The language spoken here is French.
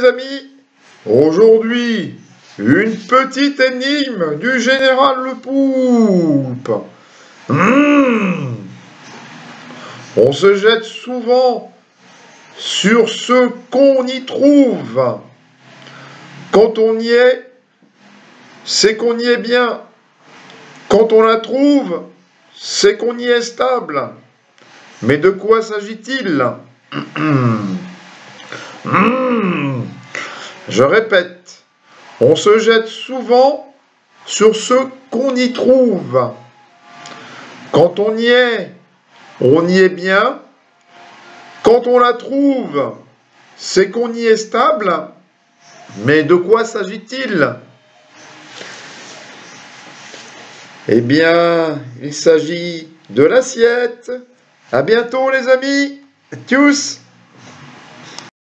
Les amis, aujourd'hui, une petite énigme du Général le Poulpe. On se jette souvent sur ce qu'on y trouve. Quand on y est, c'est qu'on y est bien. Quand on la trouve, c'est qu'on y est stable. Mais de quoi s'agit-il? Je répète, on se jette souvent sur ce qu'on y trouve. Quand on y est bien. Quand on la trouve, c'est qu'on y est stable. Mais de quoi s'agit-il? Eh bien, il s'agit de l'assiette. À bientôt les amis. Tchuss!